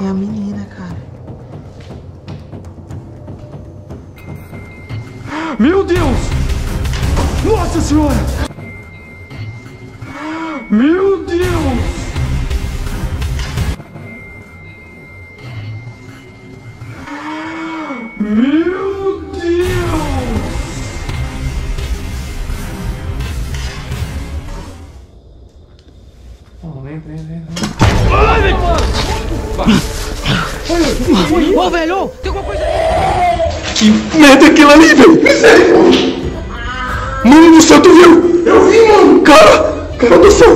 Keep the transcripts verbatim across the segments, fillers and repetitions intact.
É a menina, cara. Meu Deus! Nossa Senhora! Meu Deus! Meu Deus! Oh, entra, entra, entra. Ai, velho! Ô, velho! Tem alguma coisa aí! Que merda é aquilo ali, velho? Miséria! Mano do céu, tu viu? Eu vi, mano! Cara! Cara do céu!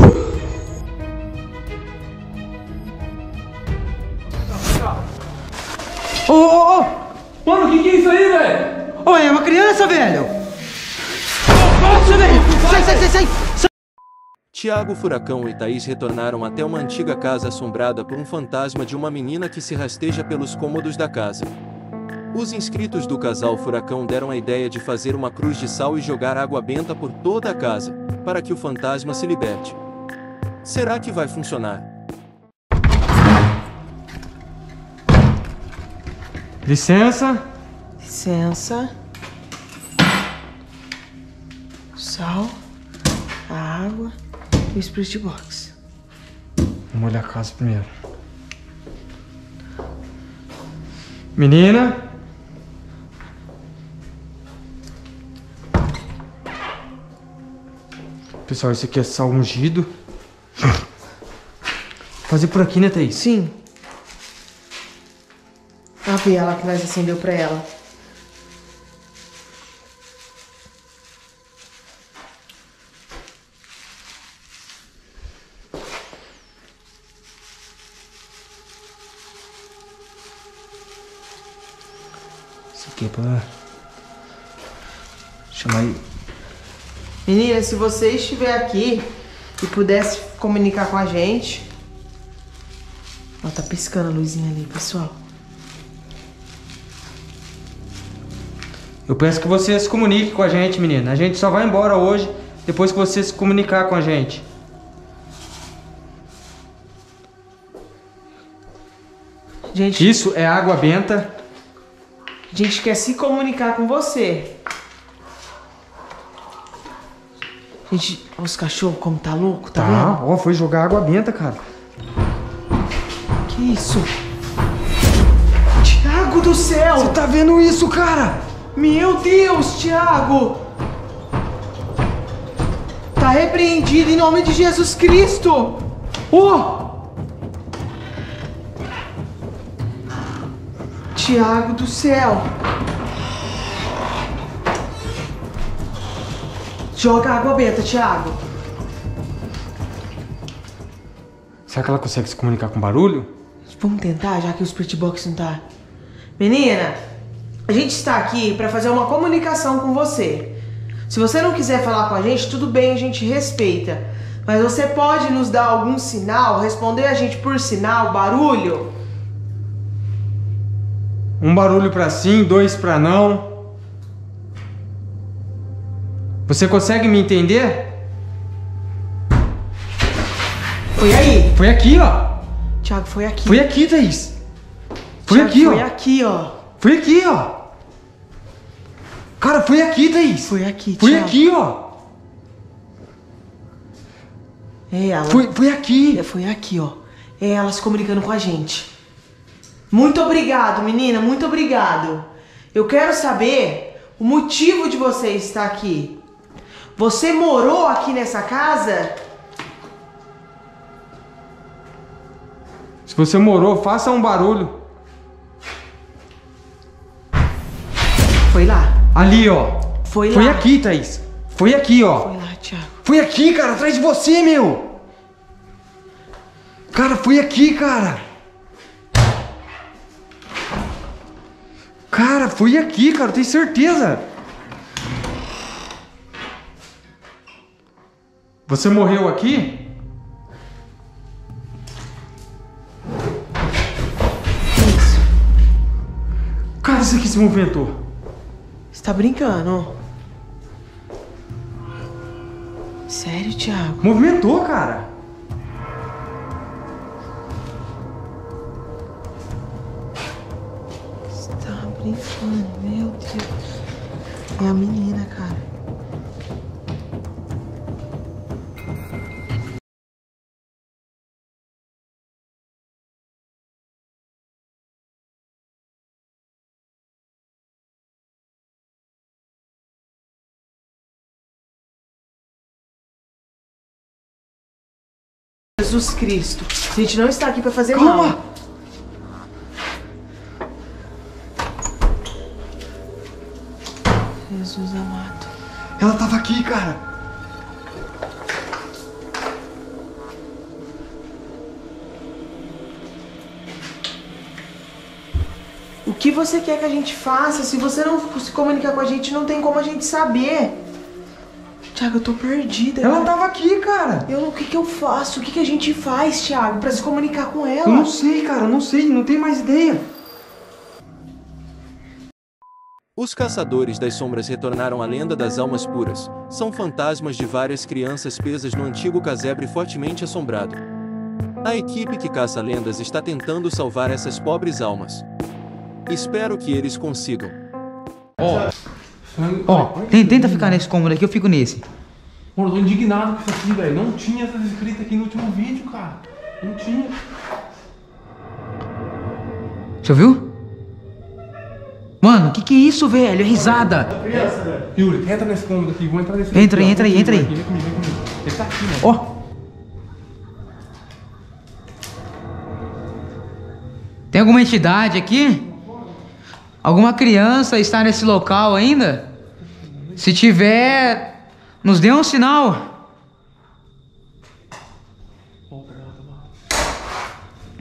Ô, ô, ô! Mano, o que que é isso aí, velho? Ô, é uma criança, velho! Nossa, velho! Sai, sai, sai, sai! sai. Thiago Furacão e Thaís retornaram até uma antiga casa assombrada por um fantasma de uma menina que se rasteja pelos cômodos da casa. Os inscritos do casal Furacão deram a ideia de fazer uma cruz de sal e jogar água benta por toda a casa, para que o fantasma se liberte. Será que vai funcionar? Licença. Licença. Sal, a água e o Spirit box. Vamos olhar a casa primeiro. Menina. Pessoal, esse aqui é sal ungido. Fazer por aqui, né, Thaís? Sim. A vela que nós acendeu pra ela. Isso aqui é pra chamar ele. Menina, se você estiver aqui e pudesse comunicar com a gente. Ó, tá piscando a luzinha ali, pessoal. Eu peço que você se comunique com a gente, menina. A gente só vai embora hoje, depois que você se comunicar com a gente. Gente, isso é água benta. A gente quer se comunicar com você. Gente, olha os cachorros como tá louco, tá, tá vendo? Tá, ó, foi jogar água benta, cara. Que isso? Thiago do céu! Você tá vendo isso, cara? Meu Deus, Thiago! Tá repreendido em nome de Jesus Cristo! Oh! Thiago do céu! Joga água benta, Thiago! Será que ela consegue se comunicar com barulho? Vamos tentar, já que o Spirit Box não tá... Menina! A gente está aqui para fazer uma comunicação com você. Se você não quiser falar com a gente, tudo bem, a gente respeita. Mas você pode nos dar algum sinal, responder a gente por sinal, barulho? Um barulho para sim, dois para não. Você consegue me entender? Foi aí. Foi aqui, ó. Thiago, foi aqui. Foi aqui, Thaís. Foi Thiago, aqui, foi ó. Foi aqui, ó. Foi aqui, ó. Cara, foi aqui, Thaís. Foi aqui, Foi Thiago. aqui, ó. É ela. Foi, foi aqui. É, foi aqui, ó. É ela se comunicando com a gente. Muito obrigado, menina. Muito obrigado. Eu quero saber o motivo de você estar aqui. Você morou aqui nessa casa? Se você morou, faça um barulho. Foi lá. Ali, ó. Foi lá. Foi aqui, Thaís. Foi aqui, ó. Foi lá, Thiago. Foi aqui, cara, atrás de você, meu. Cara, foi aqui, cara. Cara, foi aqui, cara, eu tenho certeza. Você morreu aqui? Isso. Cara, isso aqui se movimentou. Você tá brincando? Sério, Thiago? Movimentou, cara! pensando, meu Deus. É a menina, cara. Jesus Cristo, a gente não está aqui para fazer Calma. mal. Jesus amado. Ela tava aqui, cara. O que você quer que a gente faça? Se você não se comunicar com a gente, não tem como a gente saber. Thiago, eu tô perdida. Ela cara. tava aqui, cara. Eu, o que que eu faço? O que que a gente faz, Thiago, pra se comunicar com ela? Eu não sei, cara. Não sei. Não tenho mais ideia. Os Cacadores das Sombras retornaram à lenda das almas puras. São fantasmas de várias crianças presas no antigo casebre fortemente assombrado. A equipe que caça lendas está tentando salvar essas pobres almas. Espero que eles consigam. Ó, oh. oh, tenta ficar nesse cômodo aqui, eu fico nesse. Mano, eu tô indignado com isso aqui, velho. Não tinha essas escritas aqui no último vídeo, cara. Não tinha. Você ouviu? Mano, que que é isso, velho? É risada. Yuri, entra nesse cômodo aqui. Vou entrar nesse Entra aí, entra aí, entra aí. Vem comigo, vem comigo. Ele tá aqui, mano. Ó. Tem alguma entidade aqui? Alguma criança está nesse local ainda? Se tiver, nos dê um sinal.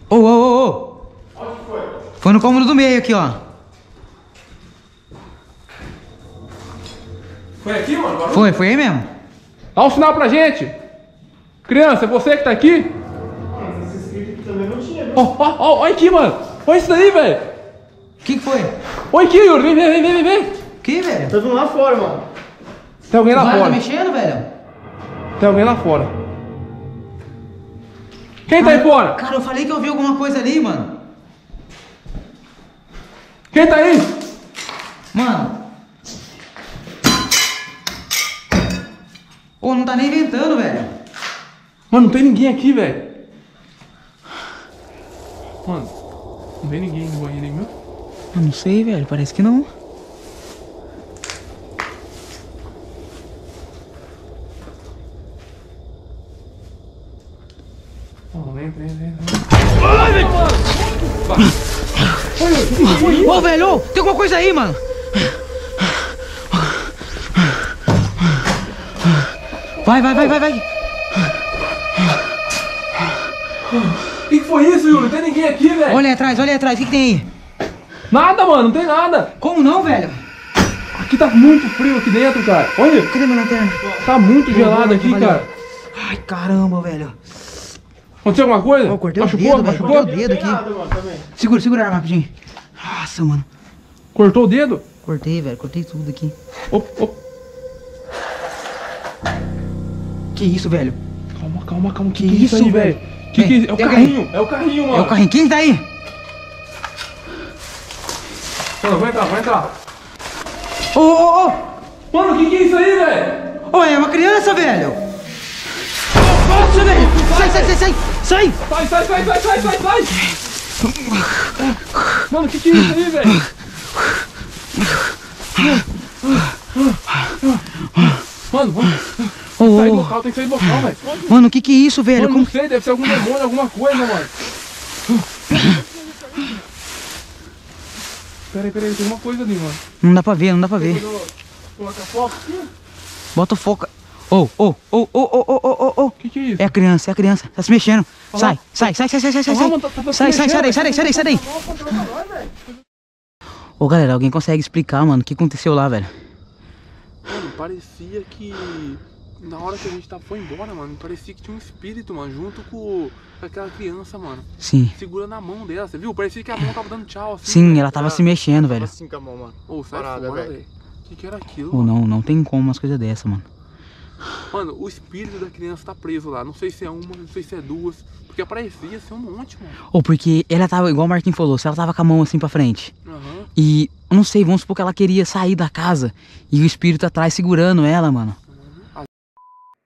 Ô, ô, ô, ô. Onde foi? Foi no cômodo do meio aqui, ó. Foi aqui, mano? Barulho? Foi, foi aí mesmo. Dá um sinal pra gente. Criança, você que tá aqui? Mano, esse script aqui também não tinha, né? Ó, ó, ó, olha aqui, mano. Olha isso daí, velho. O que que foi? Olha aqui, Yuri. Vem, vem, vem, vem, vem. O que, velho? Tá vindo lá fora, mano. Tem alguém lá fora. O cara tá mexendo, velho? Tem alguém lá fora. Quem cara, tá aí fora? Cara, eu falei que eu vi alguma coisa ali, mano. Quem tá aí? Mano. Pô, não tá nem inventando, velho. Mano, não tem ninguém aqui, velho. Mano, não tem ninguém no banheiro, viu? Eu não sei, velho. Parece que não. Mano, vem, vem, vem. Ai, velho! Ô, oh, velho! Oh, tem alguma coisa aí, mano! Vai, vai, vai, vai, vai. O que foi isso, Yuri? Não tem ninguém aqui, velho. Olha aí atrás, olha aí atrás. O que que tem aí? Nada, mano. Não tem nada. Como não, velho? Aqui tá muito frio aqui dentro, cara. Olha. Cadê minha lanterna? Tá muito Pô, gelado mano, aqui, valeu. cara. Ai, caramba, velho. Aconteceu alguma coisa? Eu cortei machucou, o dedo, machucou? Velho. Cortei o dedo aqui. Nada, mano, segura, segura a arma rapidinho. Nossa, mano. Cortou o dedo? Cortei, velho. Cortei tudo aqui. Opa, opa. Que isso, velho? Calma, calma, calma. Que, que isso, isso aí, velho? Que Bem, que... É o carrinho. É o carrinho, mano. É o carrinho. Quem tá aí? Mano, vai entrar, vai entrar. Ô, ô, ô. Mano, que que é isso aí, velho? Ô, é uma criança, velho. Nossa, velho. Sai, sai, sai, sai. Sai. Sai, sai, sai, sai, sai, sai, sai. Mano, que que é isso aí, velho? Mano, vamos... Tem que sair do local, tem que sair do local, velho. Mano, o que que é isso, velho? Mano, Como... não sei, deve ser algum demônio, alguma coisa, mano. Peraí, peraí, tem alguma coisa ali, mano. Não dá pra ver, não dá pra ver. Coloca foco aqui. Bota foco. Ô, ô, ô, ô, ô, ô, ô, ô. O que que é isso? É a criança, é a criança. Tá se mexendo. Sai, sai, sai, sai, sai, sai, sai. Sai, sai, sai daí, sai daí, sai daí, sai daí. Ô, galera, alguém consegue explicar, mano, o que aconteceu lá, velho? Mano, parecia que... Na hora que a gente tá, foi embora, mano, parecia que tinha um espírito, mano, junto com aquela criança, mano. Sim. Segurando a mão dela, você viu? Parecia que a mão tava dando tchau, assim. Sim, né? ela tava ela, se mexendo, velho. Assim com a mão, mano. Ô, sai fora, velho. O que que era aquilo? Ou não, não tem como umas coisas dessas, mano. Mano, o espírito da criança tá preso lá. Não sei se é uma, não sei se é duas. Porque parecia ser um monte, mano. Ou porque ela tava, igual o Marquinhos falou, se ela tava com a mão assim pra frente. Aham. Uhum. E, não sei, vamos supor que ela queria sair da casa e o espírito atrás segurando ela, mano.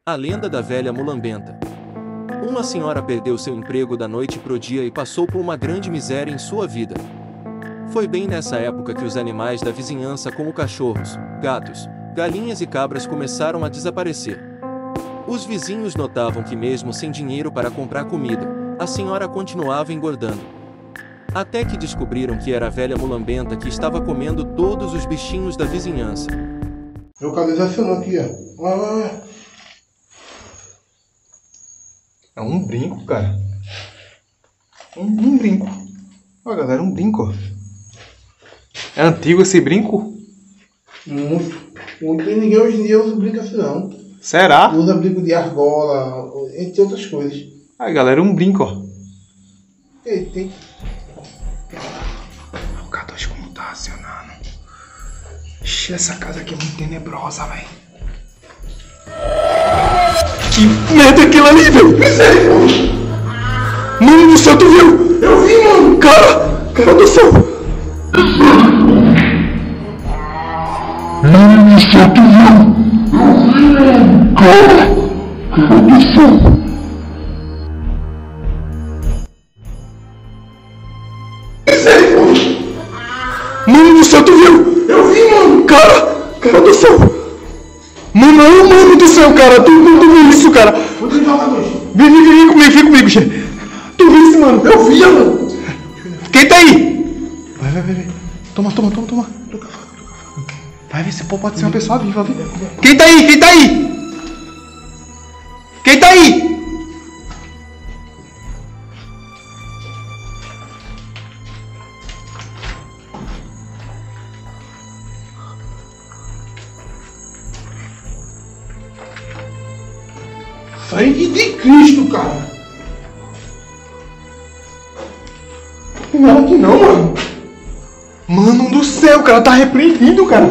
A lenda da velha Mulambenta. Uma senhora perdeu seu emprego da noite pro dia e passou por uma grande miséria em sua vida. Foi bem nessa época que os animais da vizinhança, como cachorros, gatos, galinhas e cabras, começaram a desaparecer. Os vizinhos notavam que mesmo sem dinheiro para comprar comida, a senhora continuava engordando. Até que descobriram que era a velha Mulambenta que estava comendo todos os bichinhos da vizinhança. Meu cabelo desacionou aqui, ó. Olha lá. É um brinco, cara. Um, um brinco. Ó, galera, um brinco. É antigo esse brinco? Muito. Muito. E ninguém hoje em dia usa brinco assim, não. Será? Usa brinco de argola, entre outras coisas. Aí, galera, um brinco, ó. Ei, tem... O K dois como tá acionando. Ixi, essa casa aqui é muito tenebrosa, velho. Que merda aquilo ali, velho. Misericórdia. Mano do céu, tu viu? Eu vi, mano. Cara, cara do céu. Mano do céu, tu viu? Eu vi, mano. Cara, cara do céu. Mano do céu, tu viu? Eu vi, mano. Cara, cara do céu. Mano, não, mano do céu, cara. Tu, tu, tu viu isso, cara? Vou tentar lá, mano. Vem, vem, vem comigo, vem comigo, chefe. Tu viu isso, mano? Eu vi, mano. Quem tá aí? Vai, vai, vai, vai. Toma, toma, toma, toma. Toca fogo, toca fogo. Vai ver se pode ser uma pessoa viva, viu? Quem tá aí? Quem tá aí? Quem tá aí? Sangue de Cristo, cara. Não tem nada aqui não, mano. Mano do céu, cara, tá repreendido, cara.